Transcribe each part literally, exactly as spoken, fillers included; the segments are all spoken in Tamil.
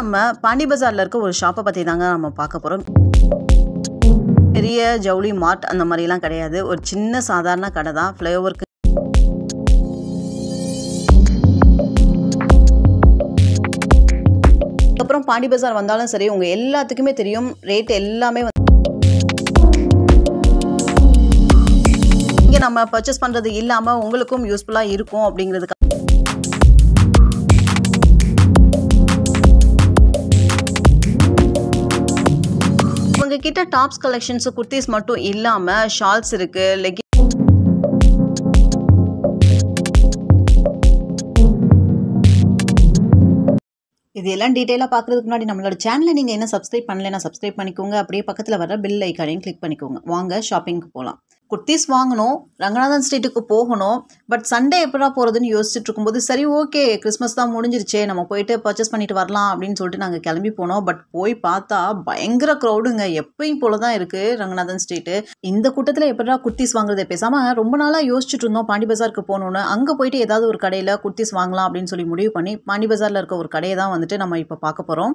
நம்ம பாண்டி பஜார்ல இருக்க ஒரு ஷாப்பை பற்றி தாங்க நம்ம பார்க்க போகிறோம். பெரிய ஜவுளி மார்ட் அந்த மாதிரிலாம் கிடையாது, ஒரு சின்ன சாதாரண கடை தான். ஃப்ளைஓவருக்கு அப்புறம் பாண்டி பஜார் வந்தாலும் சரி உங்கள் எல்லாத்துக்குமே தெரியும் ரேட் எல்லாமே. இங்கே நம்ம பர்ச்சேஸ் பண்ணுறது இல்லாமல் உங்களுக்கும் யூஸ்ஃபுல்லாக இருக்கும் அப்படிங்கிறதுக்கு கிட்ட டாப்ஸ் கலெக்ஷன்ஸ் குர்த்திஸ் மட்டும் இல்லாம ஷால்ஸ் இருக்கு, லெகின் இதெல்லாம் டீடைலா பாக்குறதுக்கு முன்னாடி நம்மளோட சேனலை நீங்க என்ன சப்ஸ்கிரைப் பண்ணலனா சப்ஸ்கிரைப் பண்ணிக்கோங்க. அப்படியே பக்கத்துல வர பெல் ஐகானையும் கிளிக் பண்ணிக்கோங்க. வாங்க ஷாப்பிங்க்கு போகலாம். குர்த்திஸ் வாங்கணும், ரங்கநாதன் ஸ்ட்ரீட்டுக்கு போகணும், பட் சண்டே எப்படா போகிறதுன்னு யோசிச்சுட்டு இருக்கும்போது சரி ஓகே கிறிஸ்மஸ் தான் முடிஞ்சிருச்சே நம்ம போயிட்டு பர்ச்சேஸ் பண்ணிட்டு வரலாம் அப்படின்னு சொல்லிட்டு நாங்கள் கிளம்பி போனோம். பட் போய் பார்த்தா பயங்கர க்ரௌடுங்க, எப்பயும் போல தான் இருக்குது ரங்கநாதன் ஸ்ட்ரீட்டு. இந்த கூட்டத்தில் எப்படா குர்த்திஸ் வாங்குறதே, பேசாமல் ரொம்ப நாளாக யோசிச்சுட்டு இருந்தோம் பாண்டி பஜாருக்கு போகணுன்னு. அங்கே போயிட்டு ஏதாவது ஒரு கடையில் குர்த்திஸ் வாங்கலாம் அப்படின்னு சொல்லி முடிவு பண்ணி பாண்டி பஜாரில் இருக்க ஒரு கடையை தான் வந்துட்டு நம்ம இப்போ பார்க்க போகிறோம்.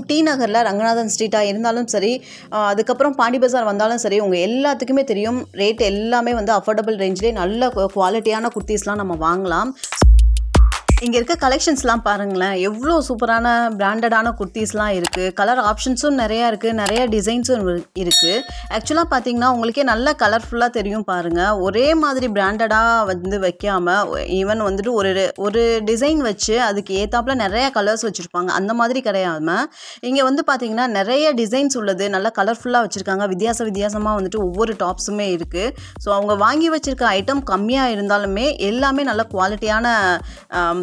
டி நகரில் ரங்கநாதன் ஸ்ட்ரீட்டாக இருந்தாலும் சரி அதுக்கப்புறம் பாண்டி பஜார் வந்தாலும் சரி உங்கள் எல்லாத்துக்குமே தெரியும் ரேட் எல்லாமே வந்து அஃபோர்டபுள் ரேஞ்சிலே நல்ல குவாலிட்டியான குர்த்திஸ்லாம் நம்ம வாங்கலாம். இங்கே இருக்க கலெக்ஷன்ஸ்லாம் பாருங்களேன், எவ்வளோ சூப்பரான பிராண்டடான குர்த்திஸ்லாம் இருக்குது. கலர் ஆப்ஷன்ஸும் நிறையா இருக்குது, நிறையா டிசைன்ஸும் இருக்குது. ஆக்சுவலாக பார்த்தீங்கன்னா உங்களுக்கே நல்லா கலர்ஃபுல்லாக தெரியும் பாருங்கள். ஒரே மாதிரி பிராண்டடாக வந்து வைக்காமல் ஈவன் வந்துட்டு ஒரு ஒரு டிசைன் வச்சு அதுக்கு ஏற்றாப்புல நிறையா கலர்ஸ் வச்சுருப்பாங்க, அந்த மாதிரி கிடையாமல் இங்கே வந்து பார்த்திங்கன்னா நிறைய டிசைன்ஸ் உள்ளது, நல்லா கலர்ஃபுல்லாக வச்சுருக்காங்க. வித்தியாச வித்தியாசமாக வந்துட்டு ஒவ்வொரு டாப்ஸுமே இருக்குது. ஸோ அவங்க வாங்கி வச்சுருக்க ஐட்டம் கம்மியாக இருந்தாலுமே எல்லாமே நல்ல குவாலிட்டியான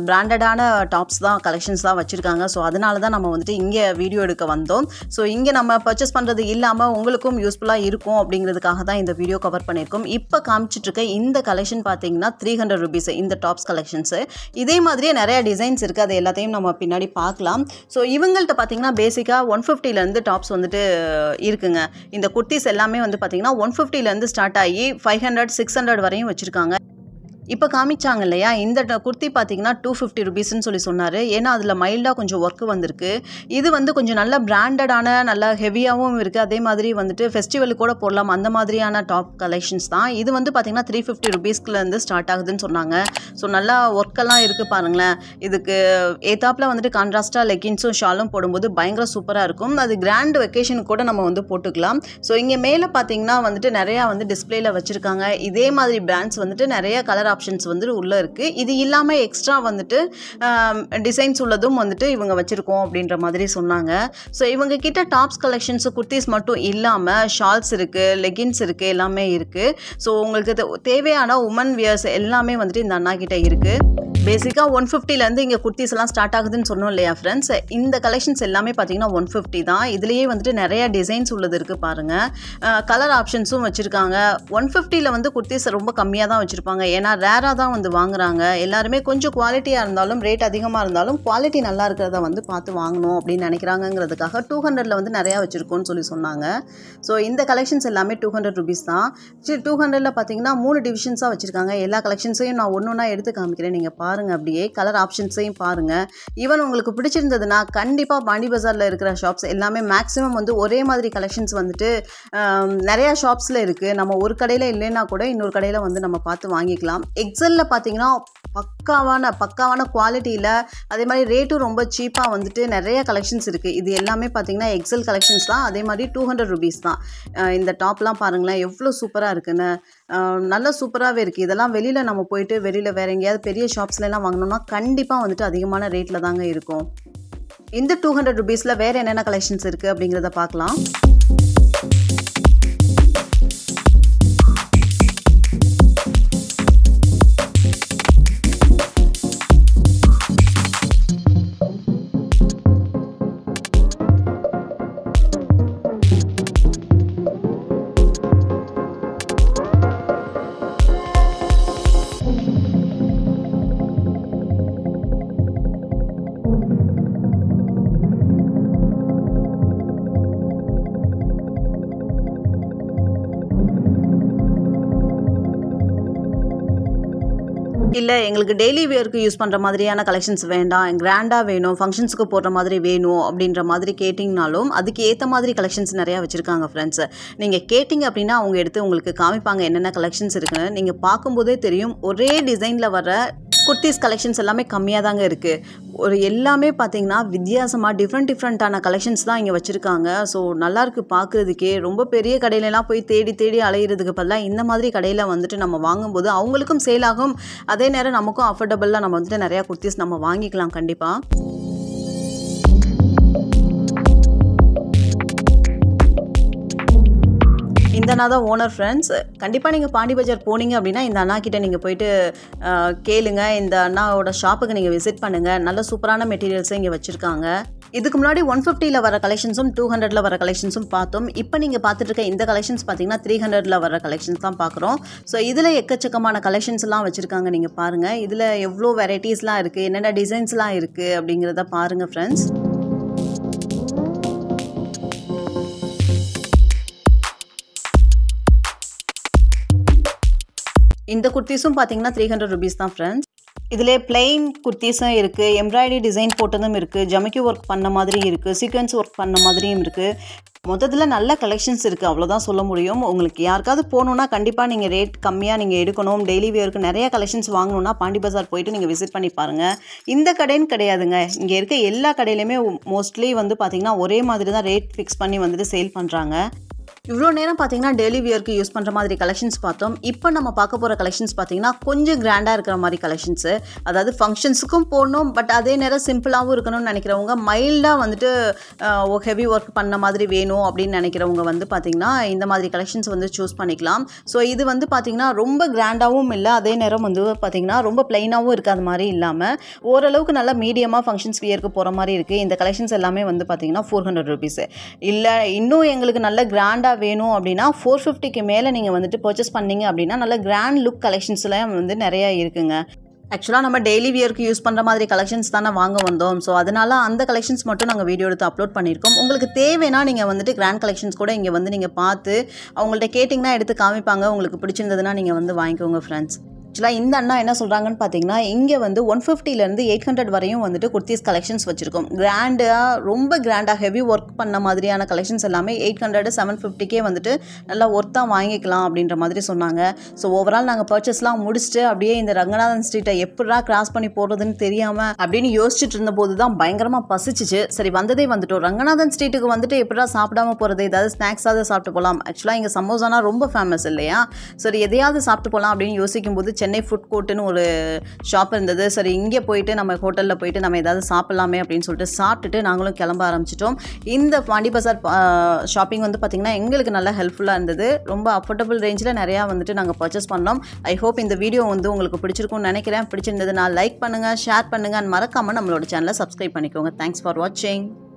பிராண்டடான டாப்ஸ் தான் கலெக்ஷன்ஸ் தான் வச்சுருக்காங்க. ஸோ அதனால தான் நம்ம வந்துட்டு இங்கே வீடியோ எடுக்க வந்தோம். ஸோ இங்கே நம்ம பர்ச்சேஸ் பண்ணுறது இல்லாமல் உங்களுக்கும் யூஸ்ஃபுல்லாக இருக்கும் அப்படிங்கிறதுக்காக தான் இந்த வீடியோ கவர் பண்ணியிருக்கோம். இப்போ காமிச்சிட்ருக்க இந்த கலெக்ஷன் பார்த்தீங்கன்னா த்ரீ ஹண்ட்ரட் ருபீஸ் இந்த டாப்ஸ் கலெக்ஷன்ஸு. இதே மாதிரியே நிறையா டிசைன்ஸ் இருக்குது, அது எல்லாத்தையும் நம்ம பின்னாடி பார்க்கலாம். ஸோ இவங்கள்ட்ட பார்த்தீங்கன்னா பேசிக்காக ஒன் ஃபிஃப்டிலேருந்து டாப்ஸ் வந்துட்டு இருக்குங்க. இந்த குர்த்திஸ் எல்லாமே வந்து பார்த்தீங்கன்னா ஒன் ஃபிஃப்டிலேருந்து ஸ்டார்ட் ஆகி ஃபைவ் ஹண்ட்ரட் சிக்ஸ் ஹண்ட்ரட் வரையும் வச்சுருக்காங்க. இப்போ காமிச்சாங்க இல்லையா, இந்த குர்த்தி பார்த்தீங்கன்னா டூ ஃபிஃப்டி ருபீஸ்ன்னு சொல்லி சொன்னார். ஏன்னா அதில் மைல்டாக கொஞ்சம் ஒர்க்கு வந்திருக்கு. இது வந்து கொஞ்சம் நல்ல பிராண்டடான நல்லா ஹெவியாகவும் இருக்குது, அதே மாதிரி வந்துட்டு ஃபெஸ்டிவலுக்கு கூட போடலாம் அந்த மாதிரியான டாப் கலெக்ஷன்ஸ் தான். இது வந்து பார்த்திங்கன்னா த்ரீ ஃபிஃப்டி ருபீஸ்க்குலேருந்து ஸ்டார்ட் ஆகுதுன்னு சொன்னாங்க. ஸோ நல்லா ஒர்க்கெல்லாம் இருக்குது பாருங்களேன். இதுக்கு ஏத்தாப்பில் வந்துட்டு கான்ட்ராஸ்டாக லெகின்ஸும் ஷாலும் போடும்போது பயங்கர சூப்பராக இருக்கும். அது கிராண்ட் வெக்கேஷனுக்கு கூட நம்ம வந்து போட்டுக்கலாம். ஸோ இங்கே மேலே பார்த்திங்கன்னா வந்துட்டு நிறையா வந்து டிஸ்பிளேயில் வச்சுருக்காங்க. இதே மாதிரி பிராண்ட்ஸ் வந்துட்டு நிறையா கலர் ஆப்ஷன்ஸ் வந்து உள்ளே இருக்குது. இது இல்லாமல் எக்ஸ்ட்ரா வந்துட்டு டிசைன்ஸ் உள்ளதும் வந்துட்டு இவங்க வச்சுருக்கோம் அப்படின்ற மாதிரி சொன்னாங்க. ஸோ இவங்கக்கிட்ட டாப்ஸ் கலெக்ஷன்ஸு குர்த்திஸ் மட்டும் இல்லாமல் ஷால்ஸ் இருக்குது, லெகின்ஸ் இருக்குது, எல்லாமே இருக்குது. ஸோ உங்களுக்கு தேவையான உமன் வியர்ஸ் எல்லாமே வந்துட்டு இந்த அண்ணாக்கிட்ட இருக்குது. பேசிக்காக ஒன் ஃபிஃப்டிலேருந்து இங்கே குர்த்திஸ் எல்லாம் ஸ்டார்ட் ஆகுதுன்னு சொன்னோம் இல்லையா ஃப்ரெண்ட்ஸ், இந்த கலெக்ஷன்ஸ் எல்லாமே பார்த்தீங்கன்னா ஒன் ஃபிஃப்டி தான். இதுலேயே வந்துட்டு நிறையா டிசைன்ஸ் உள்ளது இருக்குது பாருங்கள், கலர் ஆப்ஷன்ஸும் வச்சுருக்காங்க. ஒன் ஃபிஃப்டியில் வந்து குர்த்திஸ் ரொம்ப கம்மியாக தான் வச்சுருப்பாங்க, ஏன்னா ரேராக தான் வந்து வாங்குறாங்க எல்லாருமே. கொஞ்சம் குவாலிட்டியாக இருந்தாலும் ரேட் அதிகமாக இருந்தாலும் குவாலிட்டி நல்லா இருக்கிறத வந்து பார்த்து வாங்கணும் அப்படின்னு நினைக்கிறாங்கிறதுக்காக டூ ஹண்ட்ரடில் வந்து நிறையா வச்சுருக்கோன்னு சொல்லி சொன்னாங்க. ஸோ இந்த கலெக்ஷன்ஸ் எல்லாமே டூ ஹண்ட்ரட் ருபீஸ் தான். சரி, டூ ஹண்ட்ரடில் பார்த்தீங்கன்னா மூணு டிவிஷன்ஸாக வச்சுருக்காங்க. எல்லா கலெக்ஷன்ஸையும் நான் ஒன்று ஒன்றா எடுத்து காமிக்கிறேன், நீங்கள் பார்த்து பாருங்க. அப்படியே கலர் ஆப்ஷன்ஸையும் பாருங்க. ஈவன் உங்களுக்கு பிடிச்சிருந்ததுன்னா கண்டிப்பா பாண்டி பஜார்ல இருக்கிற ஷாப்ஸ் எல்லாமே மேக்ஸிமம் வந்து ஒரே மாதிரி கலெக்ஷன்ஸ் வந்துட்டு நிறைய ஷாப்ஸ்ல இருக்கு. நம்ம ஒரு கடையில இல்லைன்னா கூட இன்னொரு கடையில வந்து நம்ம பார்த்து வாங்கிக்கலாம். எக்ஸல்ல பாத்தீங்கன்னா பக்காவான பக்காவான குவாலிட்டியில அதே மாதிரி ரேட்டும் ரொம்ப சீப்பா வந்துட்டு நிறைய கலெக்ஷன்ஸ் இருக்கு. இது எல்லாமே பாத்தீங்கன்னா எக்ஸல் கலெக்ஷன்ஸ் தான். அதே மாதிரி டூ ஹண்ட்ரட் ருபீஸ் தான். இந்த டாப்லாம் பாருங்களேன் எவ்வளவு சூப்பரா இருக்குன்னு, நல்லா சூப்பராகவே இருக்குது. இதெல்லாம் வெளியில் நம்ம போயிட்டு வெளியில் வேறு எங்கேயாவது பெரிய ஷாப்ஸ்லாம் வாங்கினோம்னா கண்டிப்பாக வந்துட்டு அதிகமான ரேட்டில் தாங்க இருக்கும். இந்த டூ ஹண்ட்ரட் ருபீஸில் வேறு என்னென்ன கலெக்ஷன்ஸ் இருக்குது அப்படிங்கிறத பார்க்கலாம். இல்ல எங்களுக்கு டெய்லி வியருக்கு யூஸ் பண்ற மாதிரியான கலெக்ஷன்ஸ் வேண்டாம் கிராண்டா வேணும் ஃபங்க்ஷன்ஸ்க்கு போற மாதிரி வேணும் அப்படின்ற மாதிரி கேட்டிங்கனாலும் அதுக்கு ஏத்த மாதிரி கலெக்ஷன்ஸ் நிறைய வச்சிருக்காங்க फ्रेंड्स நீங்க கேட்டிங்க அப்படினா அவங்க எடுத்து உங்களுக்கு காமிப்பாங்க என்னென்ன கலெக்ஷன்ஸ் இருக்குன்னு நீங்க பாக்கும்போதே தெரியும் ஒரே டிசைன்ல வர kurtis collections எல்லாமே கம்மியா தாங்க இருக்கு ஒரு எல்லாமே பாத்தீங்கன்னா வித்தியாசமா டிஃபரண்ட் டிஃபரண்டான கலெக்ஷன்ஸ் தான் இங்க வச்சிருக்காங்க சோ நல்லா இருக்கு பாக்குறதுக்கே ரொம்ப பெரிய கடையில எல்லாம் போய் தேடி தேடி அலையிறதுக்கு பதிலா இந்த மாதிரி கடையில வந்துட்டு நம்ம வாங்கும்போது அவங்களுக்கும் சேல் ஆகும் அதே நேர நமக்கும் அஃபோர்டபிளா நம்ம வந்து நிறைய kurtis நம்ம வாங்கிக்கலாம் கண்டிப்பா இதனால தான் ஓனர் फ्रेंड्स கண்டிப்பா நீங்க பாண்டி பஜார் போனீங்க அப்படினா இந்த அண்ணா கிட்ட நீங்க போய் கேளுங்க இந்த அண்ணாவோட ஷாப்புக்கு நீங்க விசிட் பண்ணுங்க நல்ல சூப்பரான மெட்டீரியல்ஸ் இங்க வச்சிருக்காங்க இதுக்கு முன்னாடி one fifty ல வர கலெக்ஷன்ஸும் two hundred ல வர கலெக்ஷன்ஸும் பார்த்தோம் இப்போ நீங்க பார்த்துட்டு இருக்க இந்த கலெக்ஷன்ஸ் பாத்தீங்கன்னா three hundred ல வர கலெக்ஷன்ஸ் தான் பார்க்கறோம் சோ இதுல எக்கச்சக்கமான கலெக்ஷன்ஸ் எல்லாம் வச்சிருக்காங்க நீங்க பாருங்க இதுல எவ்ளோ வெரைட்டிஸ்லாம் இருக்கு என்னென்ன டிசைன்ஸ்லாம் இருக்கு அப்படிங்கறத பாருங்க फ्रेंड्स இந்த kurtisum பாத்தீங்கன்னா three hundred rupees தான் फ्रेंड्स இதுல plain kurtisum இருக்கு embroidery design போட்டதும் இருக்கு jamaki work பண்ண மாதிரி இருக்கு sequence work பண்ண மாதிரியும் இருக்கு மொத்தத்துல நல்ல collections இருக்கு அவ்வளவுதான் சொல்ல முடியும் உங்களுக்கு யார்காவது போணும்னா கண்டிப்பா நீங்க ரேட் கம்மியா நீங்க எடுக்கணும் டெய்லி வியருக்கு நிறைய collections வாங்கணும்னா பாண்டி பஜார் போய் நீங்க விசிட் பண்ணி பாருங்க இந்த கடையேன் கிடையாதுங்க இங்க இருக்க எல்லா கடையிலயுமே mostly வந்து பாத்தீங்கன்னா ஒரே மாதிரி தான் ரேட் fix பண்ணி வந்து சேல் பண்றாங்க இவ்ளோ நேரம் பாத்தீங்கன்னா டெய்லி வியருக்கு யூஸ் பண்ற மாதிரி கலெக்ஷன்ஸ் பார்த்தோம். இப்போ நம்ம பார்க்க போற கலெக்ஷன்ஸ் பாத்தீங்கன்னா கொஞ்சம் கிராண்டா இருக்கிற மாதிரி கலெக்ஷன்ஸ். அதாவது ஃபங்க்ஷன்ஸ்க்கும் போறணும் பட் அதே நேர சிம்பிளாவும் இருக்கணும்னு நினைக்கிறவங்க மைல்டா வந்துட்டு ஹெவி வர்க் பண்ண மாதிரி வேணும் அப்படினு நினைக்கிறவங்க வந்து பாத்தீங்கன்னா இந்த மாதிரி கலெக்ஷன்ஸ் வந்து चूஸ் பண்ணிக்கலாம். சோ இது வந்து பாத்தீங்கன்னா ரொம்ப கிராண்டாவும் இல்ல அதே நேரம் வந்து பாத்தீங்கன்னா ரொம்ப ப்ளைனாவும் இருக்காத மாதிரி இல்லாம ஓரளவுக்கு நல்ல மீடியமா ஃபங்க்ஷன்ஸ் வியருக்கு போற மாதிரி இருக்கு. இந்த கலெக்ஷன்ஸ் எல்லாமே வந்து பாத்தீங்கன்னா four hundred rupees. இல்ல இன்னும் உங்களுக்கு நல்ல கிராண்டா வேணும் அப்படினா four fifty க்கு மேல நீங்க வந்துட்டு purchase பண்ணீங்க அப்படினா நல்ல கிராண்ட் லுக் கலெக்ஷன்ஸ்ல வந்து நிறைய இருக்குங்க Actually, நம்ம டெய்லி வியருக்கு யூஸ் பண்ற மாதிரி கலெக்ஷன்ஸ் தான வாங்க வந்தோம் சோ அதனால அந்த கலெக்ஷன்ஸ் மட்டும் நாங்க வீடியோ எடுத்து அப்லோட் பண்ணிருக்கோம் உங்களுக்கு தேவைனா நீங்க வந்துட்டு கிராண்ட் கலெக்ஷன்ஸ் கூட இங்க வந்து நீங்க பார்த்து அவங்கள்ட்ட கேட்டிங்கனா எடுத்து காமிப்பாங்க உங்களுக்கு பிடிச்சிருந்ததுனா நீங்க வந்து வாங்கிக்கோங்க friends actually இந்த அண்ணா என்ன சொல்றாங்கன்னு பாத்தீங்கன்னா இங்க வந்து one fifty ல இருந்து eight hundred வரையும் வந்துட்டு kurtis collections வச்சிருக்கோம் கிராண்டா ரொம்ப கிராண்டா ஹெவி வர்க் பண்ண மாதிரியான collections எல்லாமே eight hundred seven fifty கே வந்துட்டு நல்ல வர்த்தா வாங்கிக்கலாம் அப்படின்ற மாதிரி சொன்னாங்க சோ ஓவரால் நாங்க பர்சேஸ்லாம் முடிச்சிட்டு அப்படியே இந்த ரங்கநாதன் ஸ்ட்ரீட்டை எப்பறா கிராஸ் பண்ணி போறதுன்னு தெரியாம அப்படினு யோசிச்சிட்டு இருந்தபோது தான் பயங்கரமா பசிச்சிச்சு சரி வந்ததே வந்துட்டோம் ரங்கநாதன் ஸ்ட்ரீட்டுக்கு வந்துட்டு எப்பறா சாப்பிடாம போறது ஏதாவது ஸ்நாக்ஸ் ஆத சாப்பிட்டு போலாம் actually இங்க சமோசானா ரொம்ப ஃபேமஸ் இல்லையா சரி எதையாவது சாப்பிட்டு போலாம் அப்படினு யோசிக்கும்போது சென்னை ஃபுட் கோர்ட்னு ஒரு ஷாப் இருந்தது சரி இங்கே போயிட்டு நம்ம ஹோட்டல்ல போயிட்டு நம்ம ஏதாவது சாப்பிடலாமே அப்படினு சொல்லிட்டு சாப்பிட்டுட்டு நாங்களும் கிளம்ப ஆரம்பிச்சிட்டோம் இந்த பாண்டி பஜார் ஷாப்பிங் வந்து பாத்தீங்கன்னா எங்களுக்கு நல்ல ஹெல்ப்ஃபுல்லா இருந்தது ரொம்ப அஃபோர்டபிள் ரேஞ்சில நிறைய வந்துட்டு நாங்க பர்சேஸ் பண்ணோம் ஐ ஹோப் இந்த வீடியோ வந்து உங்களுக்கு பிடிச்சிருக்கும்னு நினைக்கிறேன் பிடிச்சிருந்ததுனா லைக் பண்ணுங்க ஷேர் பண்ணுங்க and மறக்காம நம்மளோட சேனலை சப்ஸ்கிரைப் பண்ணிக்கோங்க thanks for watching